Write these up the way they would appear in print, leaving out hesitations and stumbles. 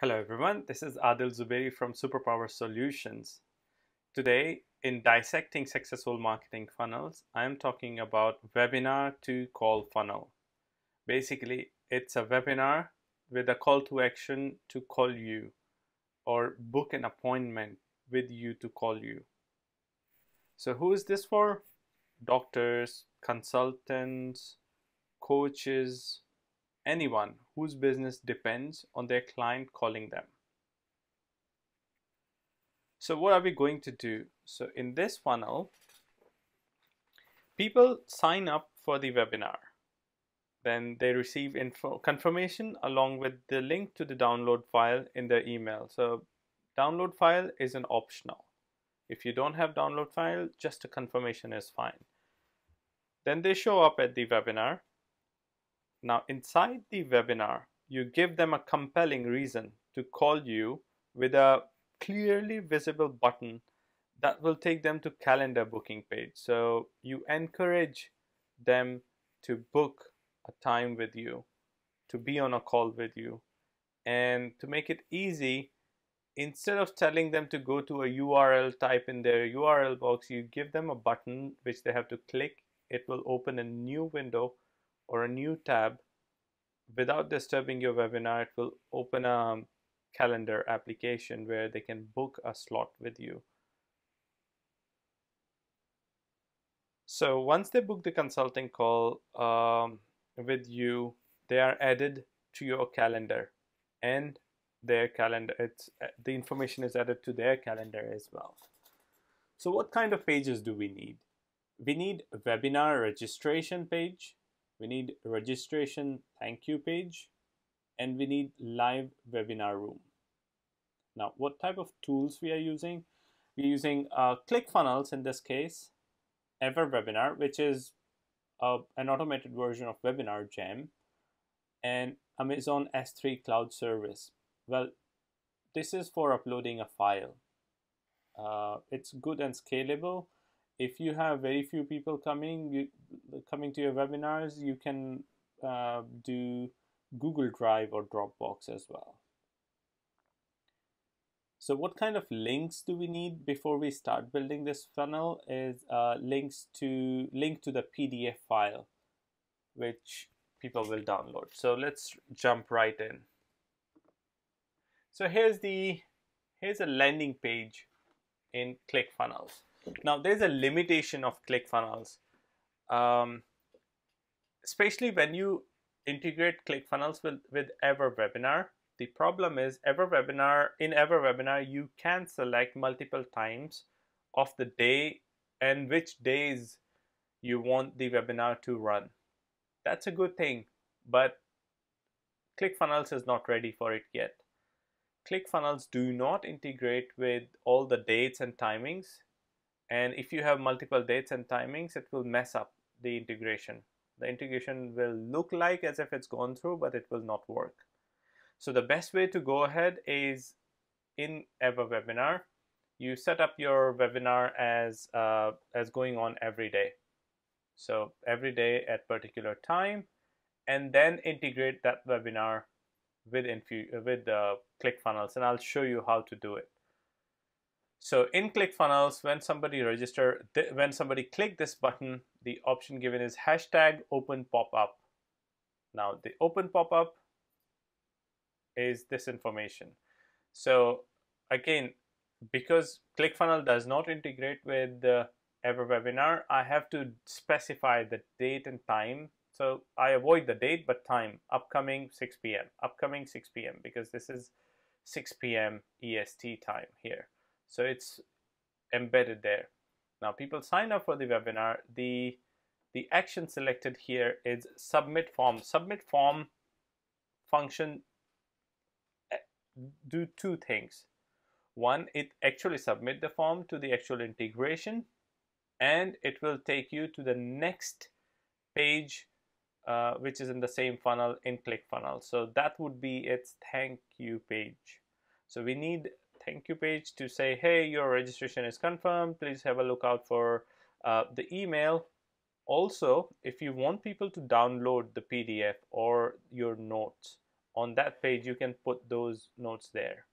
Hello everyone, this is Adil Zuberi from Superpower Solutions. Today in Dissecting Successful Marketing Funnels, I am talking about webinar to call funnel. Basically, it's a webinar with a call to action to call you or book an appointment with you to call you. So who is this for? Doctors, consultants, coaches, anyone whose business depends on their client calling them. So what are we going to do? So in this funnel, people sign up for the webinar. Then they receive info confirmation along with the link to the download file in their email. So download file is an optional. If you don't have download file, just a confirmation is fine. Then they show up at the webinar. Now inside the webinar, you give them a compelling reason to call you with a clearly visible button that will take them to calendar booking page. So you encourage them to book a time with you, to be on a call with you, and to make it easy, instead of telling them to go to a URL, type in their URL box, you give them a button which they have to click. It will open a new window or a new tab without disturbing your webinar. It will open a calendar application where they can book a slot with you. So once they book the consulting call with you, they are added to your calendar, and their calendar, the information is added to their calendar as well. So what kind of pages do we need? We need a webinar registration page, we need registration thank you page, and we need live webinar room. Now, what type of tools we are using? We're using ClickFunnels in this case, EverWebinar, which is an automated version of WebinarJam, and Amazon S3 Cloud Service. Well, this is for uploading a file. It's good and scalable. If you have very few people coming to your webinars, you can do Google Drive or Dropbox as well. So what kind of links do we need before we start building this funnel is link to the PDF file, which people will download. So let's jump right in. So here's a landing page in ClickFunnels. Now there's a limitation of ClickFunnels, especially when you integrate ClickFunnels with EverWebinar. The problem is in EverWebinar you can select multiple times of the day and which days you want the webinar to run. That's a good thing, but ClickFunnels is not ready for it yet. ClickFunnels do not integrate with all the dates and timings. And if you have multiple dates and timings, it will mess up the integration. The integration will look like as if it's gone through, but it will not work. So the best way to go ahead is in EverWebinar, you set up your webinar as going on every day. So every day at particular time, and then integrate that webinar with ClickFunnels, and I'll show you how to do it. So in ClickFunnels, when somebody click this button, the option given is hashtag open pop-up. Now the open pop-up is this information. So again, because ClickFunnels does not integrate with the EverWebinar, I have to specify the date and time. So I avoid the date, but time, upcoming 6 p.m., upcoming 6 p.m., because this is 6 p.m. EST time here. So it's embedded there. Now people sign up for the webinar. The action selected here is submit form. Submit form function do two things. One, it actually submit the form to the actual integration, and it will take you to the next page, which is in the same funnel in ClickFunnels. So that would be its thank you page. So we need thank you page to say, hey, your registration is confirmed, please have a look out for the email. Also, if you want people to download the PDF or your notes on that page, you can put those notes there.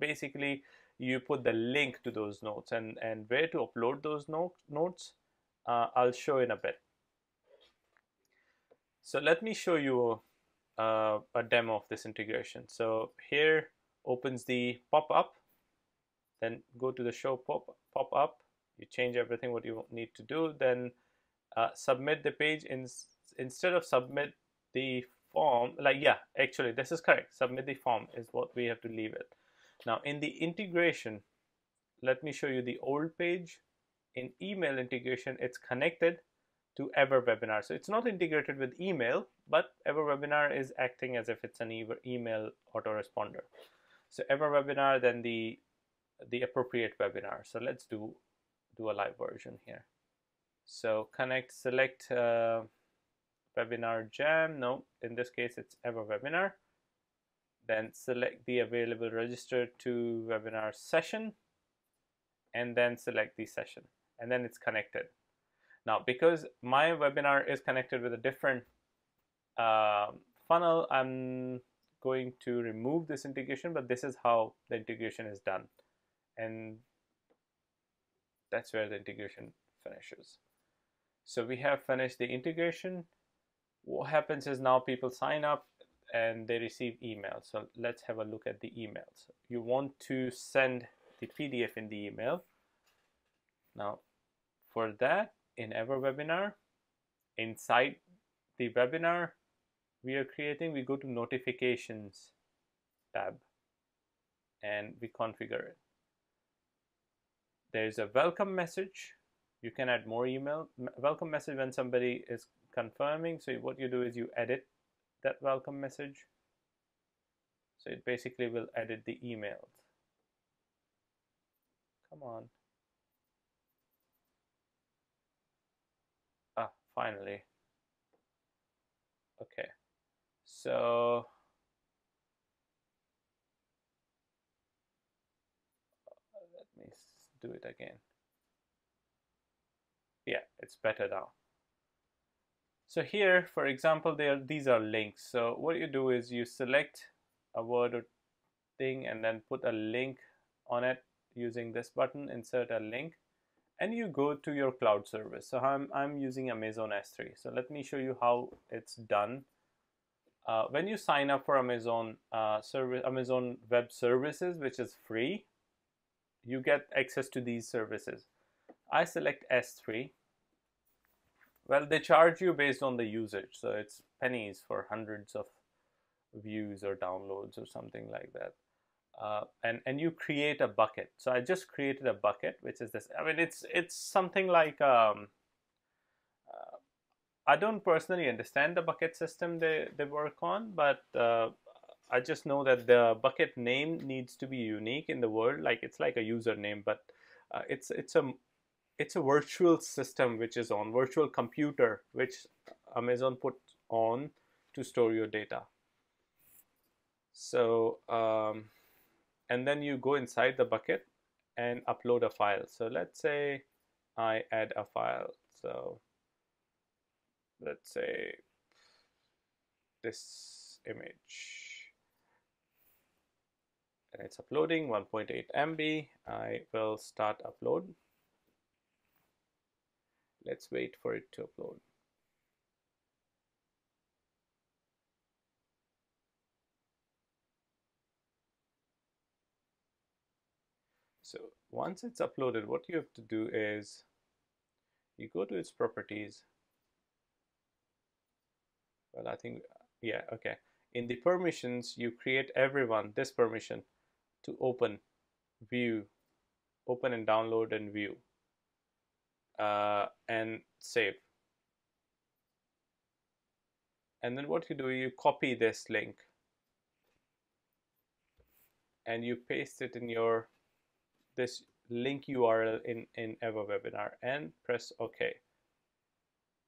Basically, you put the link to those notes, and where to upload those notes, I'll show in a bit. So let me show you a demo of this integration. So here opens the pop-up, then go to the show pop-up. You change everything what you need to do, then submit the page instead of submit the form. Like, yeah, actually this is correct. Submit the form is what we have to leave it. Now in the integration, let me show you the old page. In email integration, it's connected to EverWebinar. So it's not integrated with email, but EverWebinar is acting as if it's an email autoresponder. So EverWebinar, then the appropriate webinar. So let's do a live version here. So select WebinarJam. No, in this case, it's EverWebinar. Then select the available register to webinar session, and then select the session, and then it's connected. Now, because my webinar is connected with a different funnel, I'm going to remove this integration, but this is how the integration is done. And that's where the integration finishes. So we have finished the integration. What happens is now people sign up and they receive email. So let's have a look at the emails. You want to send the PDF in the email. Now for that, in EverWebinar, inside the webinar we are creating, we go to notifications tab and we configure it. There's a welcome message. You can add more email welcome message when somebody is confirming. So what you do is you edit that welcome message. So it basically will edit the emails. Come on. Ah, finally. Okay. So let me do it again. Yeah, it's better now. So here, for example, these are links. So what you do is you select a word or thing and then put a link on it using this button, insert a link, and you go to your cloud service. So I'm using Amazon S3. So let me show you how it's done. When you sign up for Amazon Amazon Web Services, which is free, you get access to these services. I select S3. Well, they charge you based on the usage. So it's pennies for hundreds of views or downloads or something like that. And you create a bucket. So I just created a bucket, which is this. I mean, it's something like, I don't personally understand the bucket system they work on, but I just know that the bucket name needs to be unique in the world. Like, it's like a username, but it's a virtual system which is on virtual computer, which Amazon put on to store your data. So, and then you go inside the bucket and upload a file. So let's say I add a file. So let's say this image, and it's uploading 1.8 MB. I will start upload. Let's wait for it to upload. So once it's uploaded, what you have to do is you go to its properties. Well, I think, yeah, okay. In the permissions, you create everyone this permission to open, view, open and download and view. And save. And then what you do, you copy this link and you paste it in your this link URL in EverWebinar and press OK.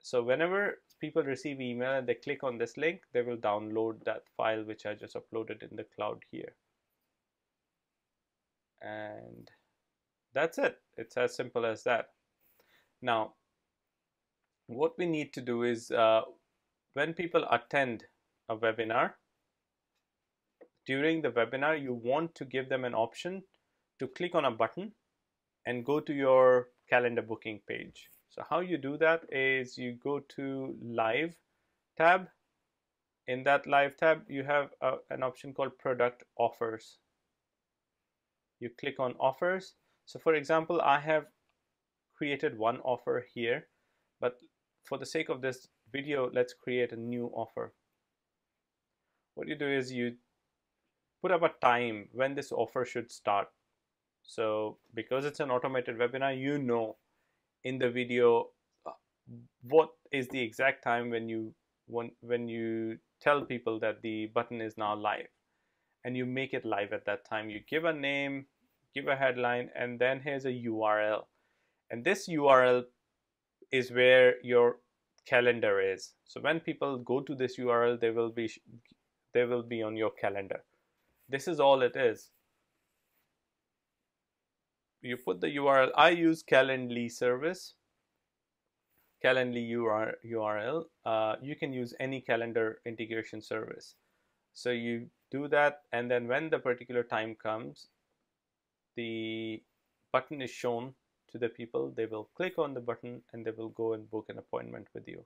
So whenever people receive email and they click on this link, they will download that file which I just uploaded in the cloud here. And that's it. It's as simple as that. Now, what we need to do is when people attend a webinar, during the webinar, you want to give them an option to click on a button and go to your calendar booking page. So how you do that is you go to Live tab. In that Live tab, you have an option called Product Offers. You click on Offers. So for example, I have created one offer here, but for the sake of this video, let's create a new offer. What you do is you put up a time when this offer should start. So because it's an automated webinar, you know in the video what is the exact time when you tell people that the button is now live, and you make it live at that time. You give a name, give a headline, and then here's a URL, and this URL is where your calendar is. So when people go to this URL, they will be on your calendar. This is all it is. You put the URL. I use Calendly service, Calendly URL. You can use any calendar integration service. So you do that, and then when the particular time comes, the button is shown to the people. They will click on the button and they will go and book an appointment with you.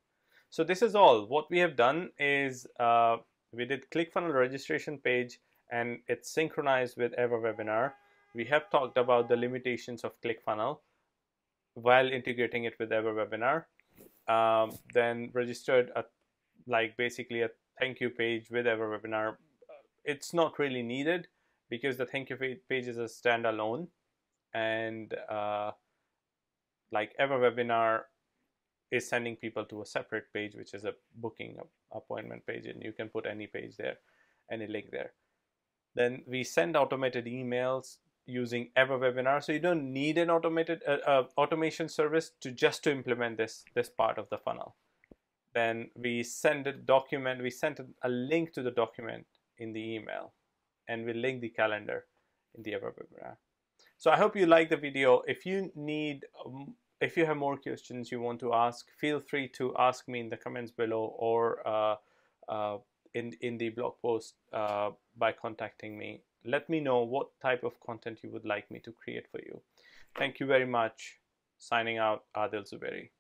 So this is all. What we have done is we did ClickFunnels registration page, and it's synchronized with EverWebinar. We have talked about the limitations of ClickFunnels while integrating it with EverWebinar. Then registered basically a thank you page with EverWebinar. It's not really needed because the thank you page is a standalone, and EverWebinar is sending people to a separate page, which is a booking appointment page, and you can put any page there, any link there. Then we send automated emails using EverWebinar, so you don't need an automated automation service to implement this part of the funnel. Then we send a document. We sent a link to the document in the email, and we link the calendar in the EverWebinar. So I hope you like the video. If you have more questions you want to ask, feel free to ask me in the comments below, or in the blog post by contacting me. Let me know what type of content you would like me to create for you. Thank you very much. Signing out, Adil Zuberi.